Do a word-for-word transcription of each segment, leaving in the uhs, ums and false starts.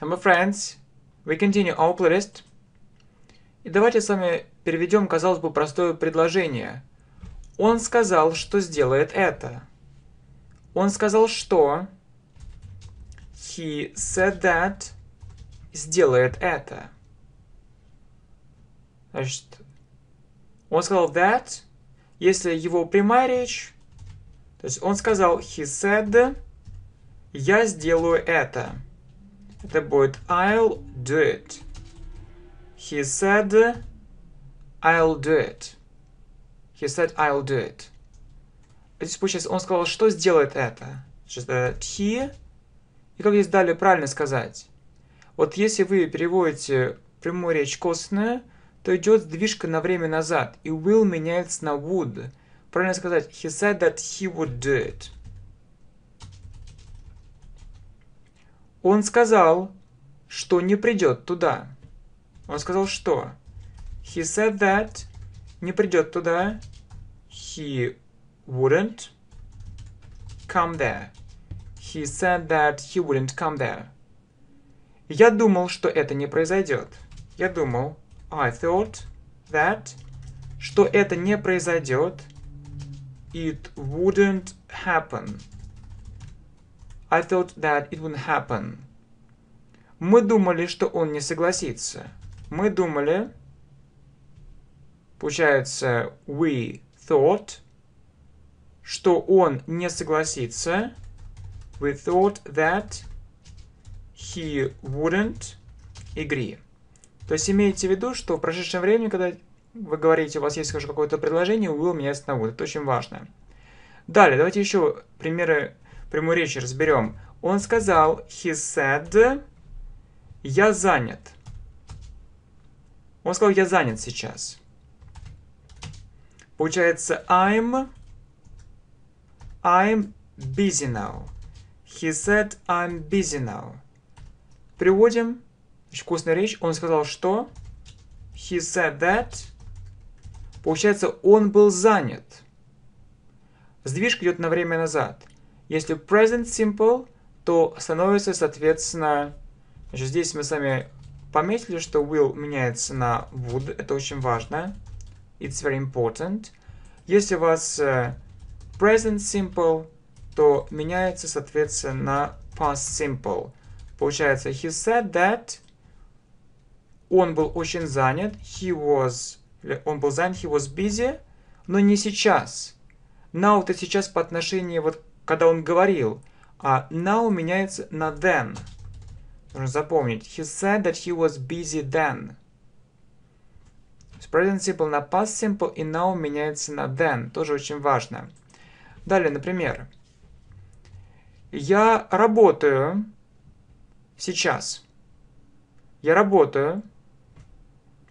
Hello friends, we continue our playlist. И давайте с вами переведем, казалось бы, простое предложение. Он сказал, что сделает это. Он сказал, что... He said that сделает это. Значит, он сказал that, если его прямая речь, то есть он сказал he said, я сделаю это. Это будет I'll do it. He said, I'll do it. He said, I'll do it. Здесь получается, он сказал, что сделает это. Сейчас это he. И как здесь далее правильно сказать? Вот если вы переводите прямую речь косвенную, то идет сдвижка на время назад. И will меняется на would. Правильно сказать, he said that he would do it. Он сказал, что не придет туда. Он сказал, что? He said that не придет туда. He wouldn't come there. He said that he wouldn't come there. Я думал, что это не произойдет. Я думал, I thought that, что это не произойдет. It wouldn't happen. I thought that it wouldn't happen. Мы думали, что он не согласится. Мы думали, получается, we thought, что он не согласится. We thought that he wouldn't agree. То есть имейте в виду, что в прошедшем времени, когда вы говорите, у вас есть какое-то предложение, will меняется на would. Это очень важно. Далее, давайте еще примеры прямой речи разберем. Он сказал, he said, я занят. Он сказал, я занят сейчас. Получается, I'm, I'm busy now. He said, I'm busy now. Приводим. Вкусная речь. Он сказал, что? He said that. Получается, он был занят. Сдвижка идет на время назад. Если present simple, то становится, соответственно... Значит, здесь мы с вами пометили, что will меняется на would. Это очень важно. It's very important. Если у вас present simple, то меняется, соответственно, на past simple. Получается, he said that. Он был очень занят. He was... Он был занят, he was busy. Но не сейчас. Now это сейчас по отношению, вот, когда он говорил. А now меняется на then. Нужно запомнить. He said that he was busy then. Present simple на past simple и now меняется на then. Тоже очень важно. Далее, например. Я работаю сейчас. Я работаю.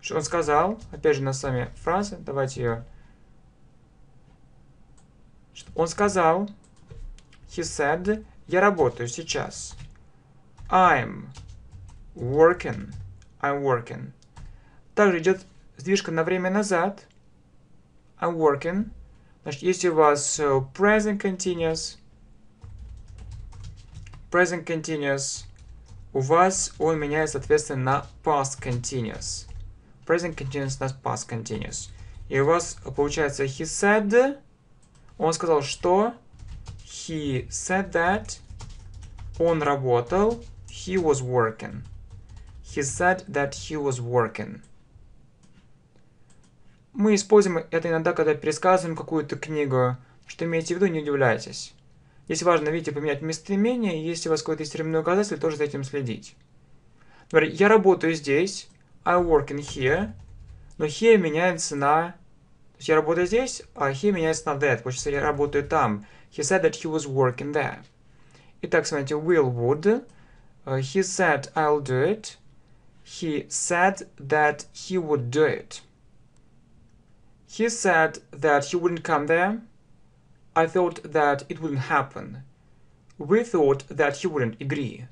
Что он сказал? Опять же, у нас с вами фраза. Давайте ее. Он сказал. He said. Я работаю сейчас. I'm working. I'm working. Также идет сдвижка на время назад. I'm working. Значит, если у вас present continuous, present continuous, у вас он меняется, соответственно, на past continuous. Present continuous на past continuous. И у вас получается he said, он сказал, что he said that, он работал, he was working. He said that he was working. Мы используем это иногда, когда пересказываем какую-то книгу, что имейте в виду, не удивляйтесь. Здесь важно, видите, поменять местоимение, если у вас какое-то есть временное указатель, тоже за этим следить. Например, я работаю здесь, I'm working here, но here меняется на... То есть я работаю здесь, а here меняется на that, потому что я работаю там. He said that he was working there. Итак, смотрите, will, would, uh, he said I'll do it, he said that he would do it. He said that he wouldn't come there. I thought that it wouldn't happen. We thought that he wouldn't agree.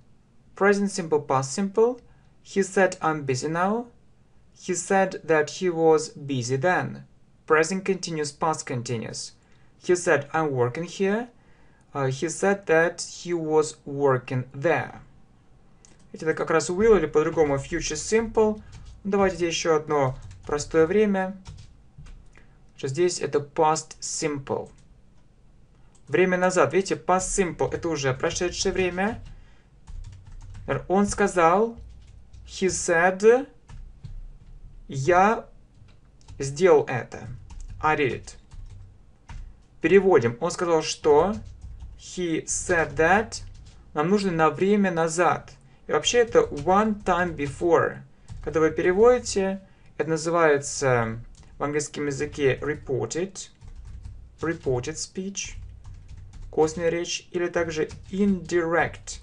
Present simple, past simple. He said I'm busy now. He said that he was busy then. Present continuous, past continuous. He said I'm working here. Uh, he said that he was working there. Ведь это как раз will или по-другому future simple. Давайте здесь еще одно простое время. Здесь это past simple. Время назад. Видите, past simple это уже прошедшее время. Он сказал, he said, я сделал это. I did it. Переводим. Он сказал, что he said that нам нужно на время назад. И вообще это one time before. Когда вы переводите, это называется в английском языке reported, reported speech, косная речь, или также indirect,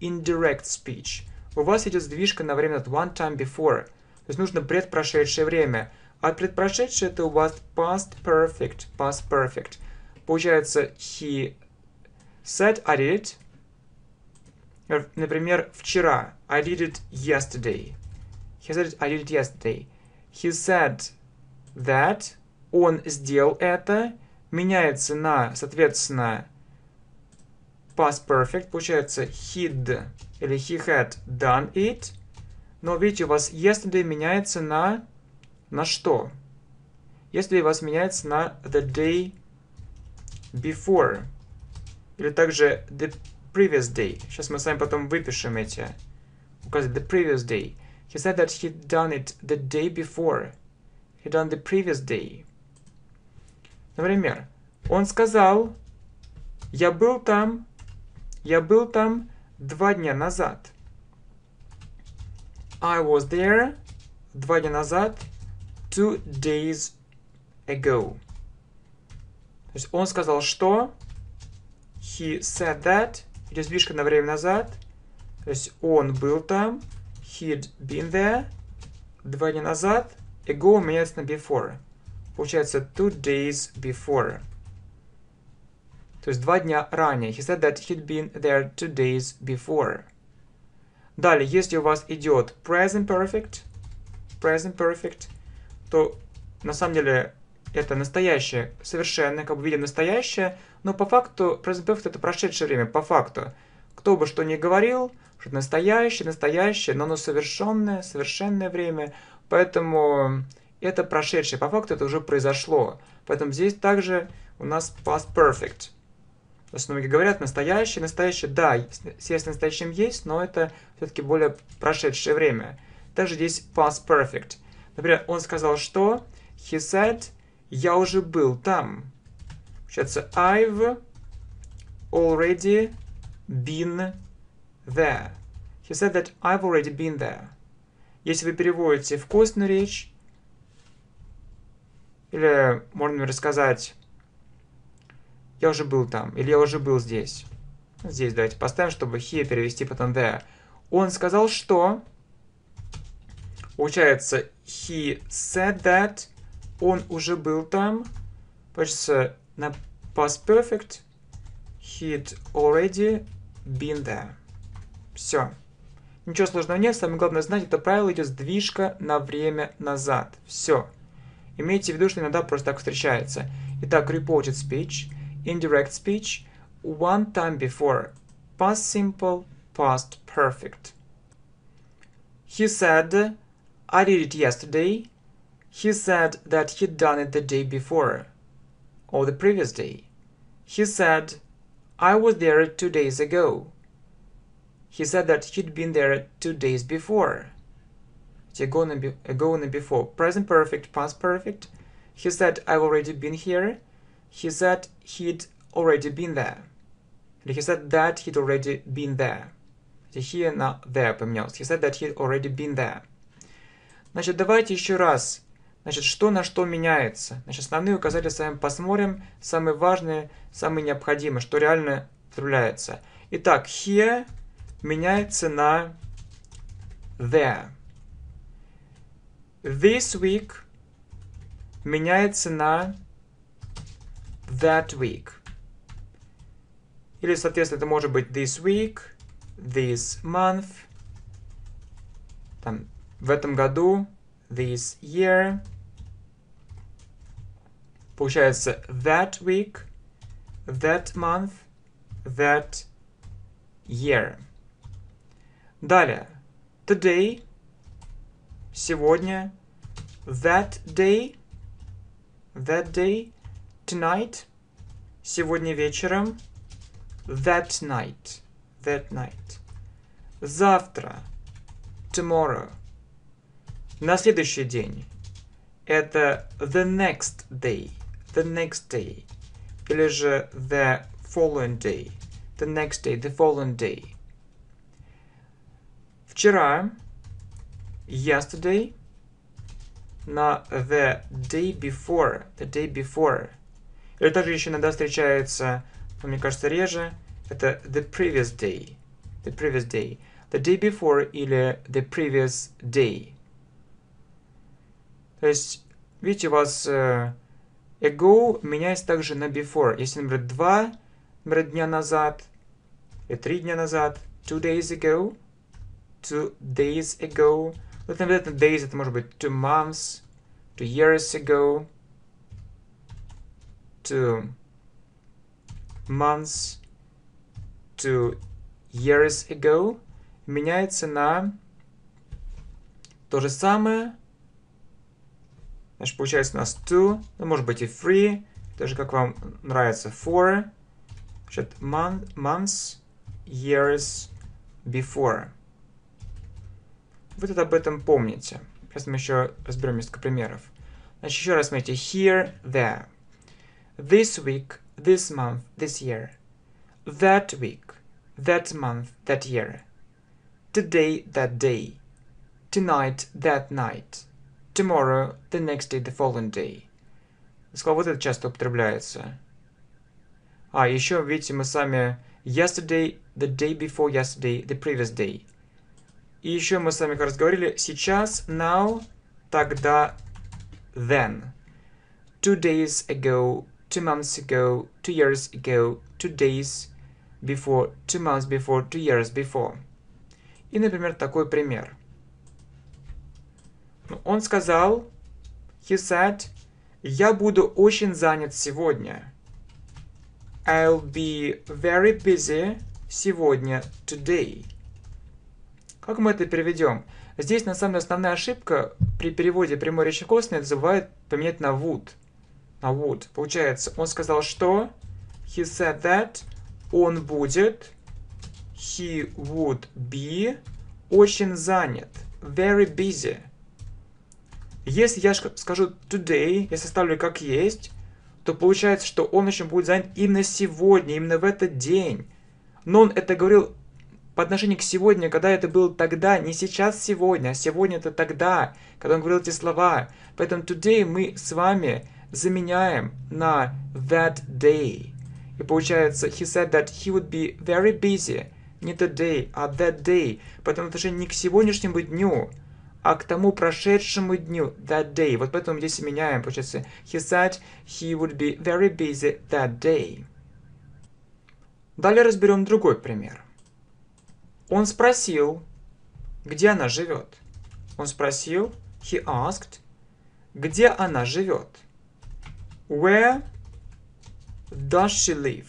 indirect speech. У вас идет сдвижка на время от one time before. То есть нужно предпрошедшее время. А предпрошедшее это у вас past perfect, past perfect. Получается he said I did it. Например, вчера. I did it yesterday. He said I did it yesterday. He said that. Он сделал это. Меняется на, соответственно, past perfect. Получается he'd или he had done it. Но видите, у вас yesterday меняется на... На что? Yesterday у вас меняется на the day before. Или также the previous day. Сейчас мы с вами потом выпишем эти. Указать the previous day. He said that he'd done it the day before. He'd done the previous day. Например, он сказал, я был там, я был там два дня назад. I was there два дня назад, two days ago. То есть он сказал, что he said that, идет сдвижка на время назад, то есть он был там, he'd been there, два дня назад, ago меняется на before. Получается two days before. То есть два дня ранее. He said that he'd been there two days before. Далее, если у вас идет present perfect, present perfect, то на самом деле это настоящее, совершенно, как бы видим настоящее, но по факту present perfect это прошедшее время, по факту. Кто бы что ни говорил, что настоящее, настоящее, но оно совершенное, совершенное время, поэтому это прошедшее, по факту это уже произошло. Поэтому здесь также у нас past perfect. То есть многие говорят настоящее, настоящее, да, связь с настоящим есть, но это все-таки более прошедшее время. Также здесь past perfect. Например, он сказал, что he said, я уже был там. Получается, I've already been there. He said that I've already been there. Если вы переводите в костную речь, или можно рассказать, я уже был там, или я уже был здесь. Здесь давайте поставим, чтобы he перевести потом there. Он сказал, что... Получается, he said that, он уже был там. Получается, на past perfect, he'd already been there. Все. Ничего сложного нет, самое главное знать, это правило идет сдвижка на время назад. Все. Имейте в виду, что иногда просто так встречается. Итак, reported speech, indirect speech, one time before, past simple, past perfect. He said, I did it yesterday. He said that he'd done it the day before, or the previous day. He said, I was there two days ago. He said that he'd been there two days before. Ago and before. Present perfect, past perfect. He said, I've already been here. He said he'd already been there. He said that he'd already been there. Here на there поменялось. He said that he'd already been there. Значит, давайте еще раз. Значит, что на что меняется. Значит, основные указатели с вами посмотрим. Самые важные, самые необходимые, что реально употребляется. Итак, here меняется на there. This week меняется на that week. Или, соответственно, это может быть this week, this month, там, в этом году, this year. Получается that week, that month, that year. Далее. Today. Сегодня. That day. That day. Tonight. Сегодня вечером. That night. That night. Завтра. Tomorrow. На следующий день. Это the next day. The next day. Или же the following day. The next day. The following day. Вчера. Yesterday. На the day before. The day before. Или также еще иногда встречается, но мне кажется реже, это the previous day. The previous day. The day before или the previous day. То есть, видите, у вас э, ago меняется также на before. Если, например, два дня назад, и три дня назад, two days ago, two days ago. Это, наверное, days, это может быть two months, two years ago, two months, two years ago. Меняется на то же самое. Значит, получается у нас two, ну, может быть и three, даже как вам нравится, four. Значит, month, months, years, before. Вы тут об этом помните. Сейчас мы еще разберем несколько примеров. Значит, еще раз смотрите. Here, there. This week, this month, this year. That week, that month, that year. Today, that day. Tonight, that night. Tomorrow, the next day, the following day. Я сказал, вот это часто употребляется. А, еще, видите, мы сами yesterday, the day before yesterday, the previous day. И еще мы с вами как раз говорили сейчас, now, тогда, then. Two days ago, two months ago, two years ago, two days before, two months before, two years before. И, например, такой пример. Он сказал, he said, я буду очень занят сегодня. I'll be very busy сегодня, today. Как мы это переведем? Здесь, на самом деле, основная ошибка при переводе прямой речи косвенной забывает поменять на would. На would. Получается, он сказал, что? He said that он будет, he would be, очень занят, very busy. Если я скажу today, я составлю как есть, то получается, что он еще будет занят именно сегодня, именно в этот день. Но он это говорил по отношению к сегодня, когда это было тогда, не сейчас сегодня, а сегодня это тогда, когда он говорил эти слова. Поэтому today мы с вами заменяем на that day. И получается, he said that he would be very busy, не today, а that day. Поэтому отношение не к сегодняшнему дню, а к тому прошедшему дню, that day. Вот поэтому здесь и меняем, получается, he said he would be very busy that day. Далее разберем другой пример. Он спросил, где она живет. Он спросил, he asked, где она живет. Where does she live?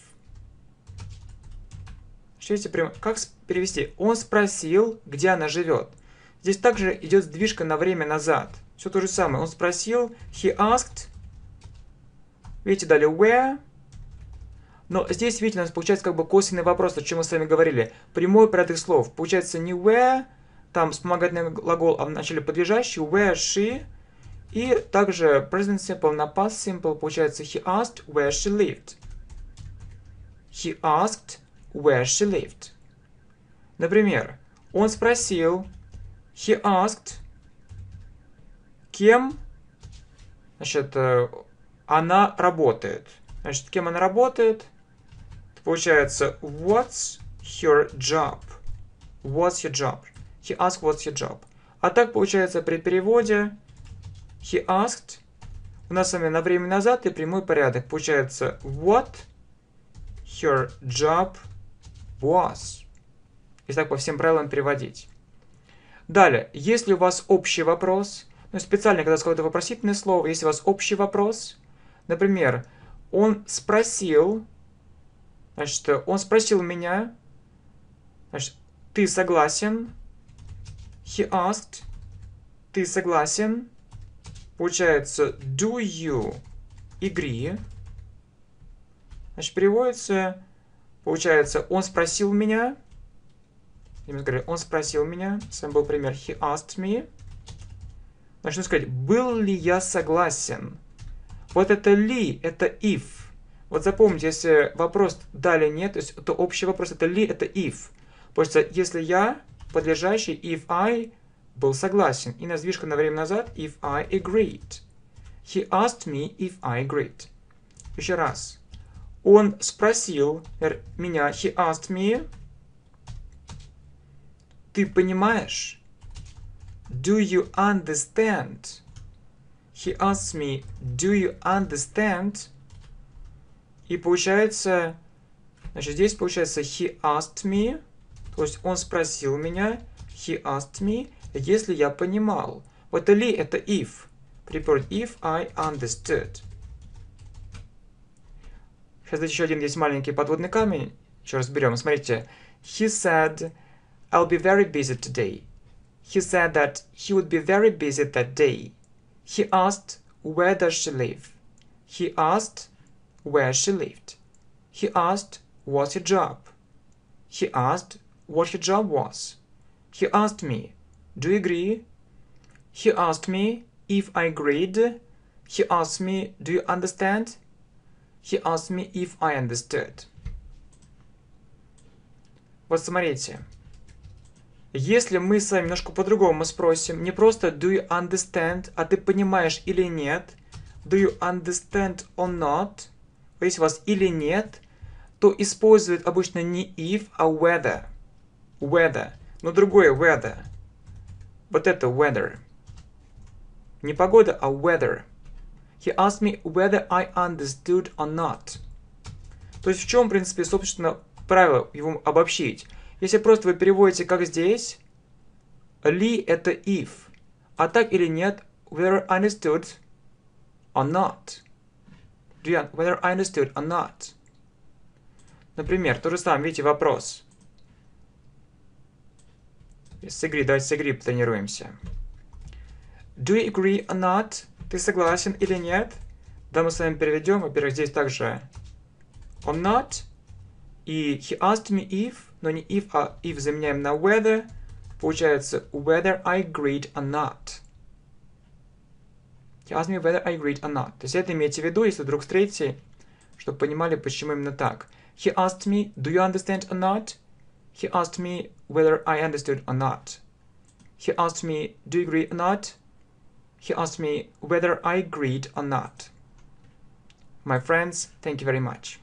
Как перевести? Он спросил, где она живет. Здесь также идет сдвижка на время назад. Все то же самое. Он спросил, he asked. Видите, далее where. Но здесь, видите, у нас получается как бы косвенный вопрос, о чем мы с вами говорили. Прямой порядок слов. Получается не where, там вспомогательный глагол, а в начале подлежащий, where she. И также present simple на past simple получается he asked where she lived. He asked where she lived. Например, он спросил, he asked, кем, значит, она работает. Значит, кем она работает? Это получается, what's her job? What's your job? He asked, what's your job? А так получается при переводе he asked. У нас с вами на время назад и прямой порядок. Получается, what her job was. И так по всем правилам переводить. Далее, если у вас общий вопрос, ну, специально, когда сказал это вопросительное слово, если у вас общий вопрос, например, он спросил, значит, он спросил меня, значит, ты согласен He asked. Ты согласен? Получается do you agree? Значит, переводится, получается, он спросил меня. Он спросил меня. С вами был пример he asked me. Значит, нужно сказать, был ли я согласен? Вот это ли, это if. Вот запомните, если вопрос далее нет, то, есть, то общий вопрос это ли, это if. Получается, если я, подлежащий, if I был согласен. И надвижка на время назад, if I agreed. He asked me if I agreed. Еще раз. Он спросил меня, he asked me. Ты понимаешь? Do you understand? He asked me, do you understand? И получается, значит, здесь получается he asked me, то есть он спросил меня, he asked me, если я понимал. Вот ли это if. Припер if I understood. Сейчас здесь еще один есть маленький подводный камень. Еще раз берем. Смотрите. He said, I'll be very busy today. He said that he would be very busy that day. He asked, where does she live? He asked, where she lived. He asked, what's her job? He asked, what her job was. He asked me, do you agree? He asked me if I agreed. He asked me, do you understand? He asked me if I understood. Вот смотрите. Если мы с вами немножко по-другому спросим, не просто do you understand, а ты понимаешь или нет, do you understand or not, если у вас или нет, то используют обычно не if, а whether. Whether. Но другое whether. Вот это weather. Не погода, а weather. He asked me whether I understood or not. То есть в чем, в принципе, собственно, правило его обобщить? Если просто вы переводите как здесь, ли это if, а так или нет, whether I understood or not. Whether I understood or not. Например, то же самое, видите, вопрос. С игры, давайте с игры потренируемся. Do you agree or not? Ты согласен или нет? Да, мы с вами переведем, во-первых, здесь также or not. И he asked me if, но не if, а if заменяем на whether. Получается whether I agreed or not. He asked me whether I agreed or not. То есть это имейте в виду, если вдруг встретите, чтобы понимали, почему именно так. He asked me, do you understand or not? He asked me whether I understood or not. He asked me, do you agree or not? He asked me whether I agreed or not. My friends, thank you very much.